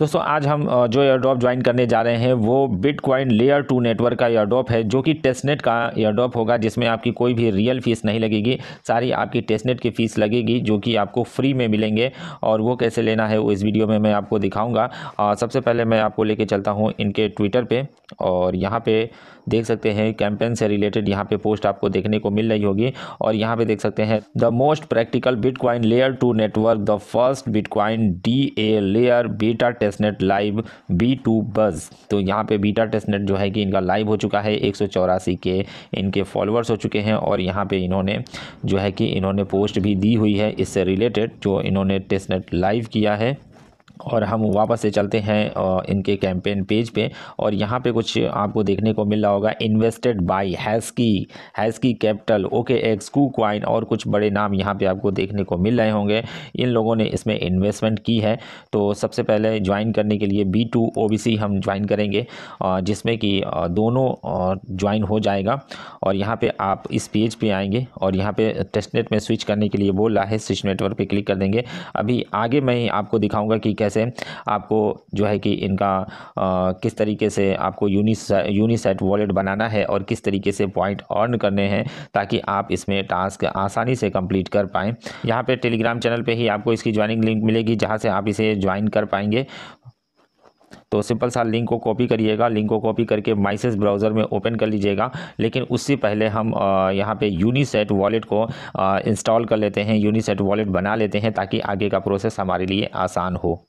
दोस्तों आज हम जो एयरड्रॉप ज्वाइन करने जा रहे हैं वो बिटकॉइन लेयर 2 नेटवर्क का एयरड्रॉप है, जो कि टेस्टनेट का एयरड्रॉप होगा, जिसमें आपकी कोई भी रियल फीस नहीं लगेगी, सारी आपकी टेस्टनेट की फ़ीस लगेगी जो कि आपको फ्री में मिलेंगे। और वो कैसे लेना है वो इस वीडियो में मैं आपको दिखाऊँगा। सबसे पहले मैं आपको लेके चलता हूँ इनके ट्विटर पर, और यहाँ पर देख सकते हैं कैंपेन से रिलेटेड यहाँ पर पोस्ट आपको देखने को मिल रही होगी। और यहाँ पर देख सकते हैं the most practical bitcoin layer 2 network, the first bitcoin DA layer beta testnet live B2 buzz. तो यहाँ पे बीटा टेस्टनेट जो है कि इनका लाइव हो चुका है, 184 के इनके फॉलोअर्स हो चुके हैं। और यहाँ पे इन्होंने जो है कि इन्होंने पोस्ट भी दी हुई है इससे रिलेटेड, जो इन्होंने टेस्टनेट लाइव किया है। और हम वापस से चलते हैं इनके कैंपेन पेज पे, और यहाँ पे कुछ आपको देखने को मिल रहा होगा। Invested by HashKey capital, OKX, KuCoin और कुछ बड़े नाम यहाँ पे आपको देखने को मिल रहे होंगे। इन लोगों ने इसमें इन्वेस्टमेंट की है। तो सबसे पहले ज्वाइन करने के लिए B2 OBC हम ज्वाइन करेंगे, जिसमें कि दोनों ज्वाइन हो जाएगा। और यहाँ पर आप इस पेज पर आएँगे और यहाँ पर टेस्टनेट में स्विच करने के लिए बोल रहा है, स्विच नेटवर्क पर क्लिक कर देंगे। अभी आगे मैं आपको दिखाऊँगा कि कैसे आपको जो है कि इनका किस तरीके से आपको यूनिसेट वॉलेट बनाना है और किस तरीके से पॉइंट अर्न करने हैं, ताकि आप इसमें टास्क आसानी से कंप्लीट कर पाएँ। यहाँ पे टेलीग्राम चैनल पे ही आपको इसकी ज्वाइनिंग लिंक मिलेगी, जहाँ से आप इसे ज्वाइन कर पाएंगे। तो सिंपल सा लिंक को कॉपी करिएगा, लिंक को कॉपी करके माइसेस ब्राउज़र में ओपन कर लीजिएगा। लेकिन उससे पहले हम यहाँ पे यूनिसेट वॉलेट को इंस्टॉल कर लेते हैं, यूनिसेट वॉलेट बना लेते हैं, ताकि आगे का प्रोसेस हमारे लिए आसान हो।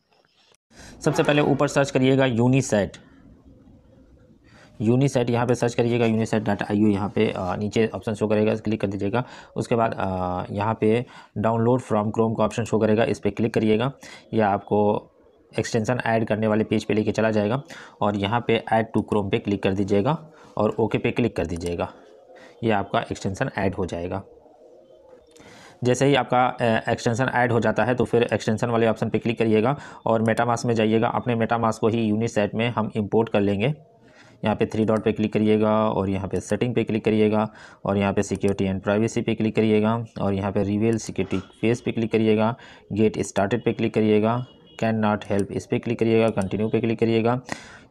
सबसे पहले ऊपर सर्च करिएगा यूनिसेट, यहाँ पे सर्च करिएगा uniset.io। यहाँ पे नीचे ऑप्शन शो करेगा, क्लिक कर दीजिएगा। उसके बाद यहाँ पे डाउनलोड फ्रॉम क्रोम का ऑप्शन शो करेगा, इस पर क्लिक करिएगा। यह आपको एक्सटेंशन ऐड करने वाले पेज पे लेके चला जाएगा। और यहाँ पे ऐड टू क्रोम पे क्लिक कर दीजिएगा और ओके पे क्लिक कर दीजिएगा। ये आपका एक्सटेंशन ऐड हो जाएगा। जैसे ही आपका एक्सटेंशन ऐड हो जाता है तो फिर एक्सटेंशन वाले ऑप्शन पे क्लिक करिएगा और मेटामास्क में जाइएगा। अपने मेटामास्क को ही यूनिसेट में हम इंपोर्ट कर लेंगे। यहाँ पे 3 डॉट पे क्लिक करिएगा और यहाँ पे सेटिंग पे क्लिक करिएगा और यहाँ पे सिक्योरिटी एंड प्राइवेसी पे क्लिक करिएगा और यहाँ पे रिवील सिक्योरिटी फेस पे क्लिक करिएगा, गेट स्टार्टेड पे क्लिक करिएगा, कैन नॉट हेल्प इस पर क्लिक करिएगा, कंटिन्यू पे क्लिक करिएगा,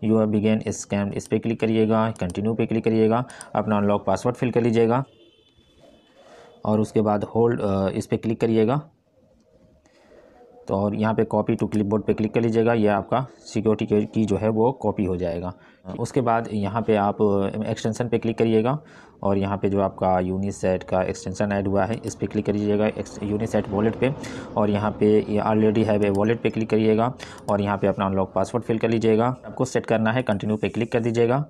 यू हैव बीन स्कैम्ड इस पर क्लिक करिएगा, कंटिन्यू पे क्लिक करिएगा, अपना अनलॉक पासवर्ड फिल कर लीजिएगा और उसके बाद होल्ड इस पर क्लिक करिएगा। तो और यहाँ पे कॉपी टू क्लिपबोर्ड पे क्लिक कर लीजिएगा, यह आपका सिक्योरिटी की जो है वो कॉपी हो जाएगा। उसके बाद यहाँ पे आप एक्सटेंशन पे क्लिक करिएगा और यहाँ पे जो आपका यूनिसेट का एक्सटेंशन ऐड हुआ है इस पर क्लिक कर लीजिएगा, यूनिसेट वॉलेट पे। और यहाँ पे ऑलरेडी हैव ए वॉलेट पे क्लिक करिएगा और यहाँ पे अपना अनलॉक पासवर्ड फिल कर लीजिएगा। आपको सेट करना है, कंटिन्यू पे क्लिक कर दीजिएगा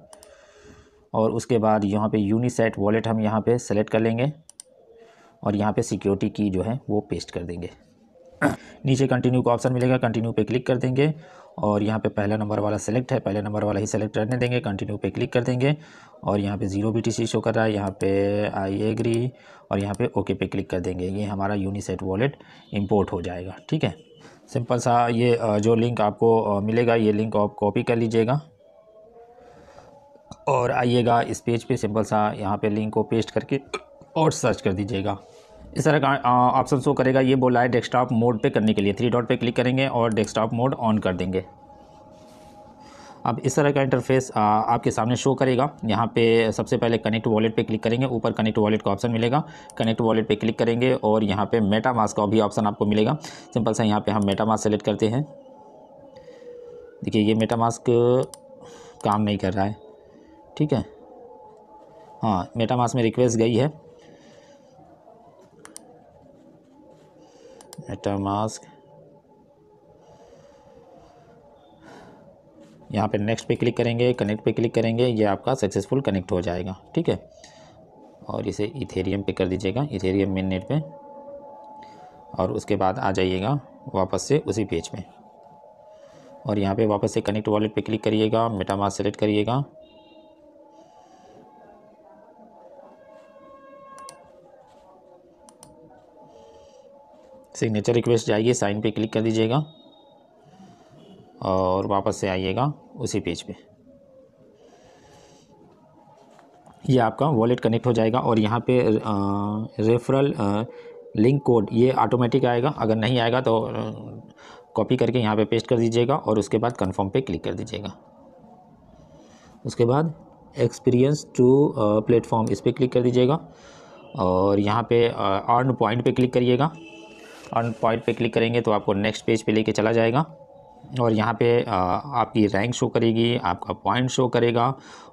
और उसके बाद यहाँ पे यूनिसेट वॉलेट हम यहाँ पे सेलेक्ट कर लेंगे और यहाँ पे सिक्योरिटी की जो है वो पेस्ट कर देंगे। नीचे कंटिन्यू का ऑप्शन मिलेगा, कंटिन्यू पे क्लिक कर देंगे और यहाँ पे पहला नंबर वाला सेलेक्ट है, पहले नंबर वाला ही सेलेक्ट करने देंगे, कंटिन्यू पे क्लिक कर देंगे। और यहाँ पे 0 BTC शो कर रहा है, यहाँ पे आई एग्री और यहाँ पे ओके पे क्लिक कर देंगे। ये हमारा यूनिसेट वॉलेट इम्पोर्ट हो जाएगा। ठीक है, सिंपल सा ये जो लिंक आपको मिलेगा ये लिंक आप कॉपी कर लीजिएगा और आइएगा इस पेज पर, सिंपल सा यहाँ पर लिंक को पेस्ट करके और सर्च कर दीजिएगा। इस तरह का ऑप्शन शो करेगा, ये बोला है डेस्कटॉप मोड पे करने के लिए 3 डॉट पे क्लिक करेंगे और डेस्कटॉप मोड ऑन कर देंगे। अब इस तरह का इंटरफेस आपके सामने शो करेगा। यहाँ पे सबसे पहले कनेक्ट वॉलेट पे क्लिक करेंगे, ऊपर कनेक्ट वॉलेट का ऑप्शन मिलेगा, कनेक्ट वॉलेट पे क्लिक करेंगे और यहाँ पे मेटामास्क का भी ऑप्शन आपको मिलेगा। सिंपल सा यहाँ पर हम मेटामास्क सेलेक्ट करते हैं। देखिए ये मेटामास्क काम नहीं कर रहा है, ठीक है। हाँ, मेटामास्क में रिक्वेस्ट गई है, मेटामास्क यहाँ पे नेक्स्ट पे क्लिक करेंगे, कनेक्ट पे क्लिक करेंगे, ये आपका सक्सेसफुल कनेक्ट हो जाएगा। ठीक है, और इसे इथेरियम पे कर दीजिएगा, इथेरियम मेन नेट पे, और उसके बाद आ जाइएगा वापस से उसी पेज पे और यहाँ पे वापस से कनेक्ट वॉलेट पे क्लिक करिएगा, मेटामास्क सेलेक्ट करिएगा सिग्नेचर रिक्वेस्ट जाइए, साइन पे क्लिक कर दीजिएगा और वापस से आइएगा उसी पेज पे। ये आपका वॉलेट कनेक्ट हो जाएगा और यहाँ पे रेफरल लिंक कोड ये ऑटोमेटिक आएगा, अगर नहीं आएगा तो कॉपी करके यहाँ पे पेस्ट कर दीजिएगा और उसके बाद कन्फर्म पे क्लिक कर दीजिएगा। उसके बाद एक्सपीरियंस टू प्लेटफॉर्म इस पर क्लिक कर दीजिएगा और यहाँ पे अर्न पॉइंट पे क्लिक करिएगा। अर्न पॉइंट पे क्लिक करेंगे तो आपको नेक्स्ट पेज पे लेके चला जाएगा और यहाँ पे आपकी रैंक शो करेगी, आपका पॉइंट शो करेगा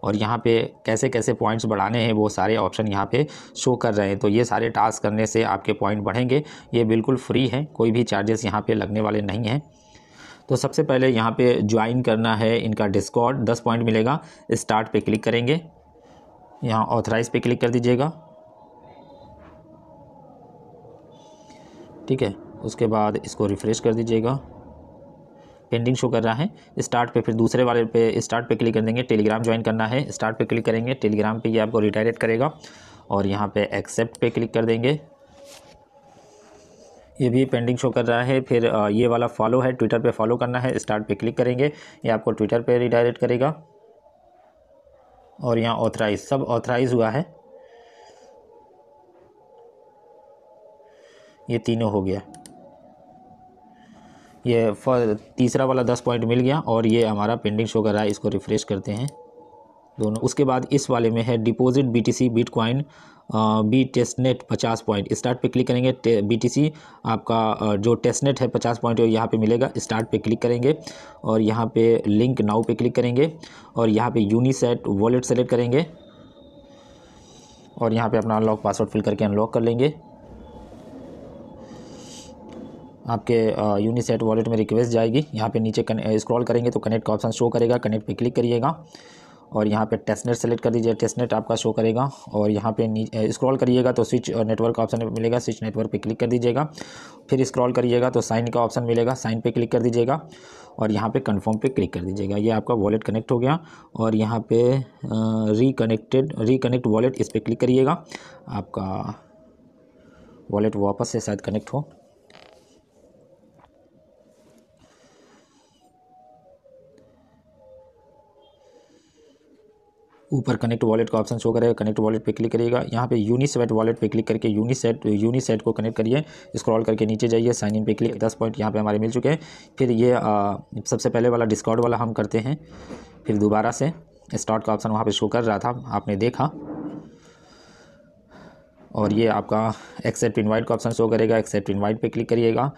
और यहाँ पे कैसे कैसे पॉइंट्स बढ़ाने हैं वो सारे ऑप्शन यहाँ पे शो कर रहे हैं। तो ये सारे टास्क करने से आपके पॉइंट बढ़ेंगे। ये बिल्कुल फ्री है, कोई भी चार्जेस यहाँ पे लगने वाले नहीं हैं। तो सबसे पहले यहाँ पे ज्वाइन करना है इनका डिस्कॉर्ड, 10 पॉइंट मिलेगा। स्टार्ट पे क्लिक करेंगे, यहाँ ऑथराइज़ पे क्लिक कर दीजिएगा, ठीक है। उसके बाद इसको रिफ़्रेश कर दीजिएगा, पेंडिंग शो कर रहा है। स्टार्ट पे फिर दूसरे वाले पे स्टार्ट पे क्लिक कर देंगे। टेलीग्राम ज्वाइन करना है, स्टार्ट पे क्लिक करेंगे। टेलीग्राम पे ये आपको रिडायरेक्ट करेगा और यहाँ पे एक्सेप्ट पे क्लिक कर देंगे, ये भी पेंडिंग शो कर रहा है। फिर ये वाला फॉलो है, ट्विटर पे फॉलो करना है, स्टार्ट पे क्लिक करेंगे, ये आपको ट्विटर पे रिडायरेक्ट करेगा और यहाँ ऑथराइज, सब ऑथराइज हुआ है, ये तीनों हो गया। ये तीसरा वाला 10 पॉइंट मिल गया और ये हमारा पेंडिंग शो कर रहा है, इसको रिफ़्रेश करते हैं दोनों। उसके बाद इस वाले में है deposit BTC bitcoin B testnet 50 point. Start पे क्लिक करेंगे, बीटीसी आपका जो टेस्टनेट है 50 पॉइंट यहाँ पे मिलेगा। स्टार्ट पे क्लिक करेंगे और यहाँ पे लिंक नाउ पे क्लिक करेंगे और यहाँ पे यूनिसेट वॉलेट सेलेक्ट करेंगे और यहाँ पे अपना अनलॉक पासवर्ड फिल करके अनलॉक कर लेंगे। आपके यूनिसेट वॉलेट में रिक्वेस्ट जाएगी, यहाँ पे नीचे स्क्रॉल करेंगे तो कनेक्ट का ऑप्शन शो करेगा, कनेक्ट पे क्लिक करिएगा और यहाँ पे टेस्टनेट सेलेक्ट कर दीजिए, टेस्टनेट आपका शो करेगा और यहाँ पे स्क्रॉल करिएगा तो स्विच नेटवर्क का ऑप्शन मिलेगा, स्विच नेटवर्क पे क्लिक कर दीजिएगा। फिर स्क्रॉल करिएगा तो साइन का ऑप्शन मिलेगा, साइन पे क्लिक कर दीजिएगा और यहाँ पे कन्फर्म पे क्लिक कर दीजिएगा। ये आपका वॉलेट कनेक्ट हो गया और यहाँ पे रिकनेक्ट वॉलेट इस पर क्लिक करिएगा, आपका वॉलेट वापस से शायद कनेक्ट हो। ऊपर कनेक्ट वॉलेट का ऑप्शन शो करेगा, कनेक्ट वॉलेट पे क्लिक करिएगा। यहाँ पे यूनिसेट वॉलेट पे क्लिक करके यूनिसेट को कनेक्ट करिए, स्क्रॉल करके नीचे जाइए, साइन इन पे क्लिक। 10 पॉइंट यहाँ पे हमारे मिल चुके हैं। फिर ये सबसे पहले वाला डिस्कॉर्ड वाला हम करते हैं, फिर दोबारा से स्टार्ट का ऑप्शन वहाँ पे शो कर रहा था, आपने देखा। और ये आपका एक्सेप्ट इन्वाइट का ऑप्शन शो करेगा, एक्सेप्ट इन्वाइट पे क्लिक करिएगा।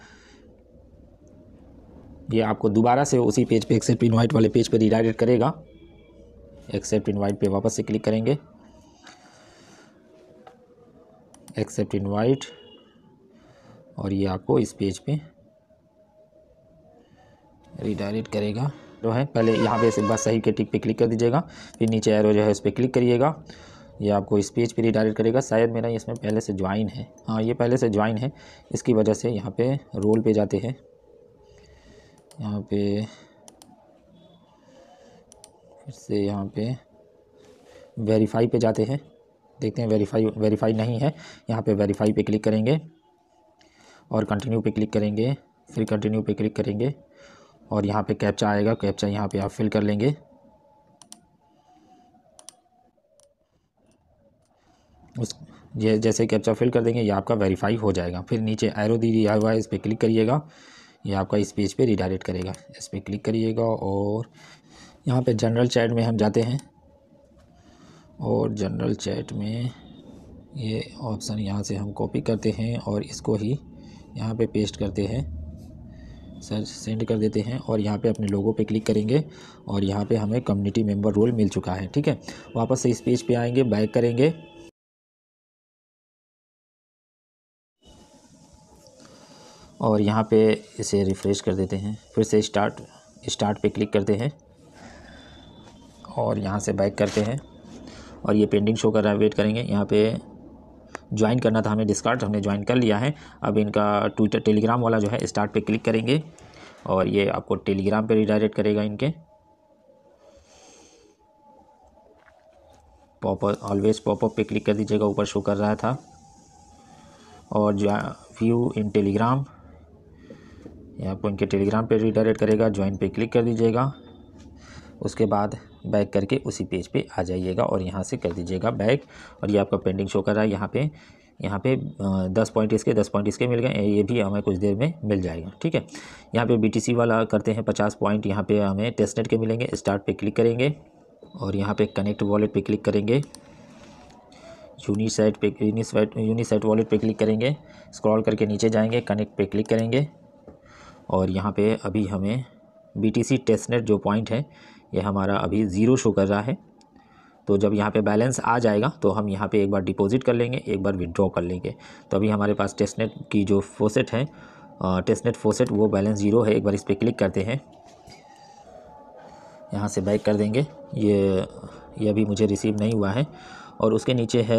ये आपको दोबारा से उसी पेज पर एक्सेप्ट इन्वाइट वाले पेज पर रिडायरेक्ट करेगा, एक्सेप्ट इनवाइट पे वापस से क्लिक करेंगे, एक्सेप्ट इनवाइट और ये आपको इस पेज पे रिडायरेक्ट करेगा। जो है पहले यहाँ पे बस सही के टिक पे क्लिक कर दीजिएगा, फिर नीचे एरो जो है उस पर क्लिक करिएगा, ये आपको इस पेज पे रिडायरेक्ट करेगा। शायद मेरा इसमें पहले से ज्वाइन है, हाँ ये पहले से ज्वाइन है, इसकी वजह से यहाँ पे रोल पे जाते हैं, यहाँ पे से यहाँ पे वेरीफाई पे जाते हैं, देखते हैं वेरीफाई नहीं है, यहाँ पे वेरीफाई पे क्लिक करेंगे और कंटिन्यू पे क्लिक करेंगे, फिर कंटिन्यू पे क्लिक करेंगे और यहाँ पे कैप्चा आएगा, कैप्चा यहाँ पे आप फिल कर लेंगे। उस ये जैसे कैप्चा फिल कर देंगे ये आपका वेरीफाई हो जाएगा। फिर नीचे एरो दिया हुआ है इस पर क्लिक करिएगा, ये आपका इस पेज पे रिडायरेक्ट करेगा, इस पर क्लिक करिएगा और यहाँ पे जनरल चैट में हम जाते हैं और जनरल चैट में ये ऑप्शन यहाँ से हम कॉपी करते हैं और इसको ही यहाँ पे पेस्ट करते हैं, सर्च सेंड कर देते हैं और यहाँ पे अपने लोगों पे क्लिक करेंगे और यहाँ पे हमें कम्युनिटी मेंबर रोल मिल चुका है, ठीक है। वापस से इस पेज पे आएंगे, बैक करेंगे, और यहाँ पे इसे रिफ़्रेश कर देते हैं, फिर से स्टार्ट पे क्लिक करते हैं और यहाँ से बैक करते हैं और ये पेंडिंग शो कर रहा है, वेट करेंगे। यहाँ पे ज्वाइन करना था हमें डिस्कॉर्ड, हमने ज्वाइन कर लिया है। अब इनका ट्विटर टेलीग्राम वाला जो है स्टार्ट पे क्लिक करेंगे और ये आपको टेलीग्राम पे रिडायरेक्ट करेगा। इनके पॉपअप, ऑलवेज पॉपअप पे क्लिक कर दीजिएगा, ऊपर शो कर रहा था। और व्यू इन टेलीग्राम, ये आपको इनके टेलीग्राम पे रिडायरेक्ट करेगा, ज्वाइन पे क्लिक कर दीजिएगा। उसके बाद बैक करके उसी पेज पे आ जाइएगा और यहाँ से कर दीजिएगा बैक और ये आपका पेंडिंग शो कर रहा है। यहाँ पे यहाँ पे 10 पॉइंट इसके 10 पॉइंट इसके मिल गए, ये भी हमें कुछ देर में मिल जाएगा। ठीक है, यहाँ पे BTC वाला करते हैं 50 पॉइंट, यहाँ पे हमें टेस्टनेट के मिलेंगे। स्टार्ट पे क्लिक करेंगे और यहाँ पे कनेक्ट वॉलेट पे क्लिक करेंगे, यूनिसेट वॉलेट पे क्लिक करेंगे, स्क्रॉल करके नीचे जाएंगे, कनेक्ट पे क्लिक करेंगे और यहाँ पे अभी हमें BTC टेस्टनेट जो पॉइंट है ये हमारा अभी ज़ीरो शो कर रहा है। तो जब यहाँ पे बैलेंस आ जाएगा तो हम यहाँ पे एक बार डिपॉजिट कर लेंगे, एक बार विड्रॉ कर लेंगे। तो अभी हमारे पास टेस्टनेट की जो फोसेट है, टेस्टनेट फोसेट, वो बैलेंस ज़ीरो है। एक बार इस पर क्लिक करते हैं, यहाँ से बैक कर देंगे। ये अभी मुझे रिसीव नहीं हुआ है। और उसके नीचे है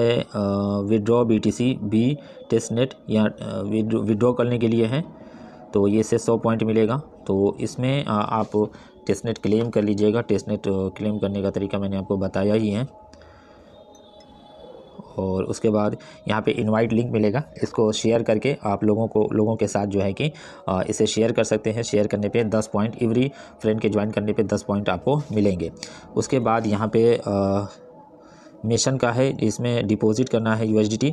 विड्रॉ BTC बी टेस्टनेट, या विड्रॉ करने के लिए है। तो ये से 100 पॉइंट मिलेगा। तो इसमें आप टेस्टनेट क्लेम कर लीजिएगा। टेस्टनेट क्लेम करने का तरीका मैंने आपको बताया ही है। और उसके बाद यहाँ पे इनवाइट लिंक मिलेगा, इसको शेयर करके आप लोगों के साथ जो है कि इसे शेयर कर सकते हैं। शेयर करने पे 10 पॉइंट एवरी फ्रेंड के ज्वाइन करने पे 10 पॉइंट आपको मिलेंगे। उसके बाद यहाँ पे मेशन का है, इसमें डिपॉजिट करना है USDT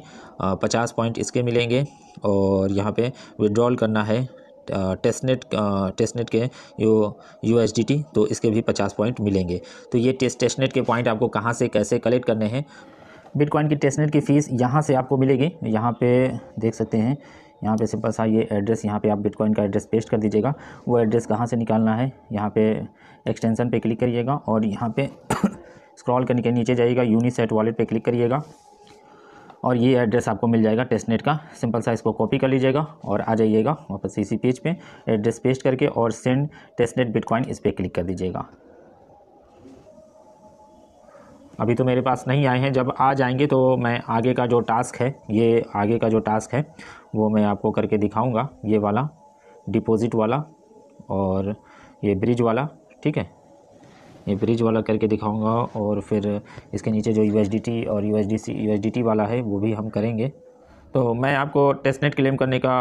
50 पॉइंट इसके मिलेंगे। और यहाँ पे विड्रॉल करना है टेस्टनेट के USDT, तो इसके भी 50 पॉइंट मिलेंगे। तो ये टेस्टनेट के पॉइंट आपको कहाँ से कैसे कलेक्ट करने हैं। बिटकॉइन की टेस्टनेट की फ़ीस यहाँ से आपको मिलेगी, यहाँ पे देख सकते हैं, यहाँ पे सिंपल सा ये एड्रेस, यहाँ पे आप बिटकॉइन का एड्रेस पेस्ट कर दीजिएगा। वो एड्रेस कहाँ से निकालना है, यहाँ पे एक्सटेंसन पे क्लिक करिएगा और यहाँ पे स्क्रॉल करने के नीचे जाइएगा, यूनिसेट वॉलेट पे क्लिक करिएगा और ये एड्रेस आपको मिल जाएगा टेस्टनेट का। सिंपल सा इसको कॉपी कर लीजिएगा और आ जाइएगा वापस इसी पेज पे, एड्रेस पेस्ट करके और सेंड टेस्टनेट बिटकॉइन इस पर क्लिक कर दीजिएगा। अभी तो मेरे पास नहीं आए हैं, जब आ जाएंगे तो मैं आगे का जो टास्क है, ये आगे का जो टास्क है वो मैं आपको करके दिखाऊंगा। ये वाला डिपॉजिट वाला और ये ब्रिज वाला, ठीक है, ये ब्रिज वाला करके दिखाऊंगा। और फिर इसके नीचे जो USDT और USDC वाला है वो भी हम करेंगे। तो मैं आपको टेस्टनेट क्लेम करने का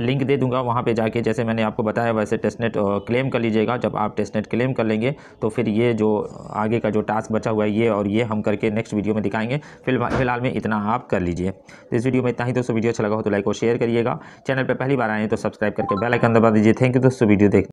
लिंक दे दूंगा, वहाँ पे जाके जैसे मैंने आपको बताया वैसे टेस्टनेट क्लेम कर लीजिएगा। जब आप टेस्टनेट क्लेम कर लेंगे तो फिर ये जो आगे का जो टास्क बचा हुआ है ये और ये हम करके नेक्स्ट वीडियो में दिखाएंगे। फिलहाल में इतना आप कर लीजिए। तो इस वीडियो में इतना ही दोस्तों। वीडियो अच्छा लगा हो तो लाइक और शेयर करिएगा। चैनल पर पहली बार आए हैं तो सब्सक्राइब करके बेल आइकन दबा दीजिए। थैंक यू दोस्तों वीडियो देख